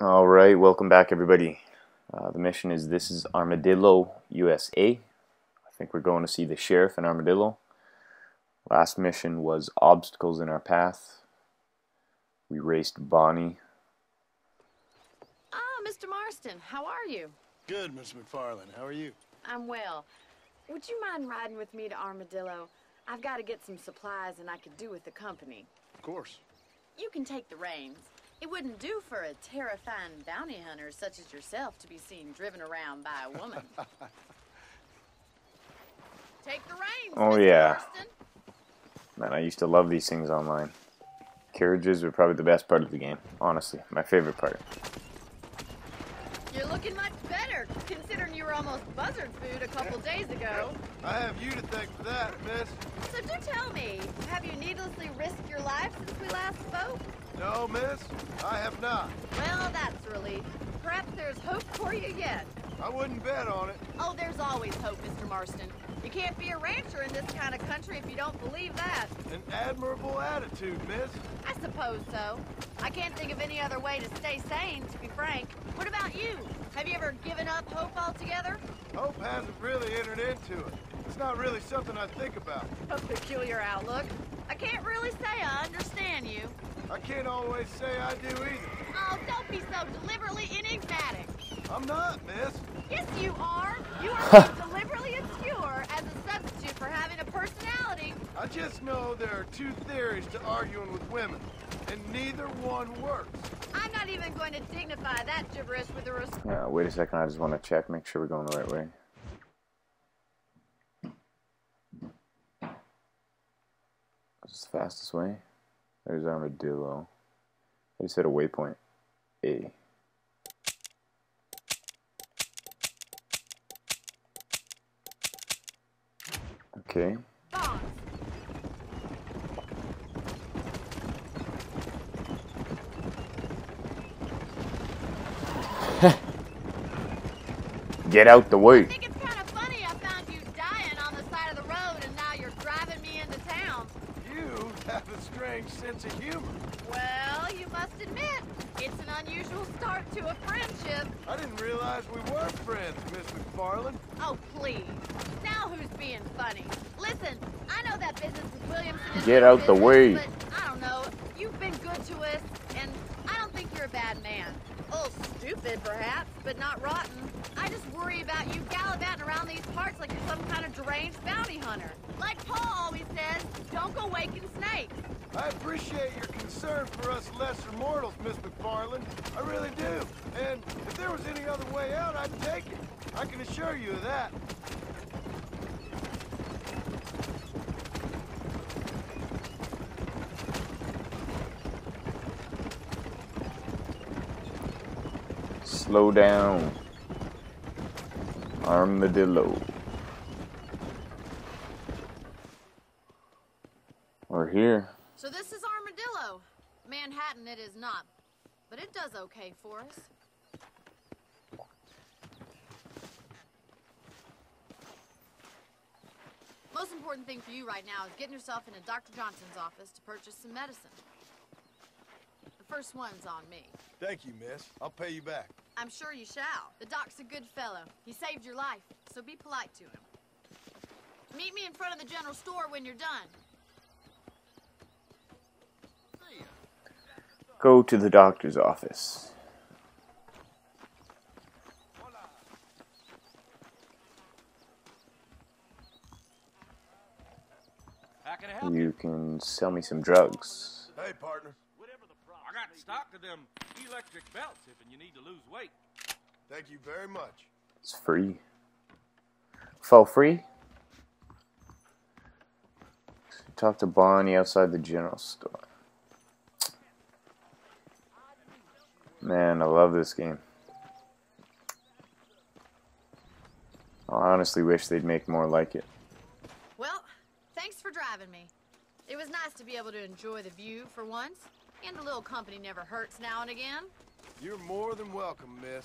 Alright, welcome back everybody. The mission is this is Armadillo, USA. I think we're going to see the sheriff in Armadillo. Last mission was obstacles in our path. We raced Bonnie. Ah, Mr. Marston, how are you? Good, Miss McFarlane, how are you? I'm well. Would you mind riding with me to Armadillo? I've got to get some supplies and I could do with the company. Of course. You can take the reins. It wouldn't do for a terrifying bounty hunter such as yourself to be seen driven around by a woman. Take the reins, oh, Mr. yeah. Marston. Man, I used to love these things online. Carriages were probably the best part of the game. Honestly, my favorite part. You're looking much better, considering you were almost buzzard food a couple days ago. I have you to thank for that, miss. So do tell me, have you needlessly risked your life since we last spoke? No, miss, I have not. Well, that's relief. Perhaps there's hope for you yet. I wouldn't bet on it. Oh, there's always hope, Mr. Marston. You can't be a rancher in this kind of country if you don't believe that. An admirable attitude, miss. I suppose so. I can't think of any other way to stay sane, to be frank. What about you? Have you ever given up hope altogether? Hope hasn't really entered into it. It's not really something I think about. A peculiar outlook. I can't really say I understand you. I can't always say I do either. Oh, don't be so deliberately enigmatic. I'm not, miss. Yes, you are. You are being deliberately obscure as a substitute for having a personality. I just know there are two theories to arguing with women, and neither one works. I'm not even going to dignify that gibberish with a response. Yeah, wait a second. I just want to check, make sure we're going the right way. This is the fastest way. There's Armadillo. I just hit a waypoint. A. Okay. Boss. Get out the way. I think it's kind of funny I found you dying on the side of the road and now you're driving me into town. You have a strange sense of humor. Well, you must admit, it's an unusual start to a friendship. I didn't realize we were friends, Miss McFarlane. Oh, please. Now who's being funny? Listen, I know that business with Williamson is get out business, the way. But I don't know. You've been good to us, and I don't think you're a bad man. Oh, stupid, perhaps, but not rotten. I just worry about you gallivanting around these parts like you're some kind of deranged bounty hunter. Like Paul always says, don't go waking snakes. I appreciate your concern for us lesser mortals, Miss McFarlane. I really do. And if there was any other way out, I'd take it. I can assure you of that. Slow down. Armadillo. We're here. So this is Armadillo. Manhattan it is not, but it does okay for us. Most important thing for you right now is getting yourself into Dr. Johnson's office to purchase some medicine. The first one's on me. Thank you, miss. I'll pay you back. I'm sure you shall. The doc's a good fellow. He saved your life, so be polite to him. Meet me in front of the general store when you're done. Go to the doctor's office. You can sell me some drugs. Hey, partner. I got stock of them electric belts if you need to lose weight. Thank you very much. It's free. For free? Talk to Bonnie outside the general store. Man, I love this game. I honestly wish they'd make more like it. Well, thanks for driving me. It was nice to be able to enjoy the view for once. And a little company never hurts now and again. You're more than welcome, miss.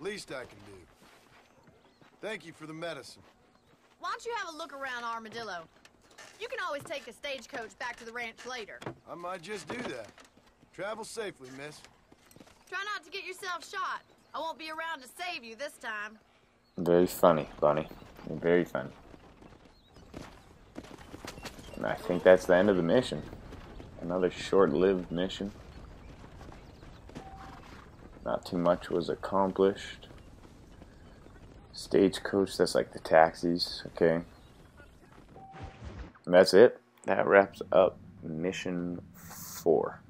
Least I can do. Thank you for the medicine. Why don't you have a look around Armadillo? You can always take a stagecoach back to the ranch later. I might just do that. Travel safely, miss. Try not to to get yourself shot. I won't be around to save you this time. Very funny, Bonnie. Very funny. And I think that's the end of the mission. Another short-lived mission. Not too much was accomplished. Stagecoach, that's like the taxis. Okay. And that's it. That wraps up mission 4.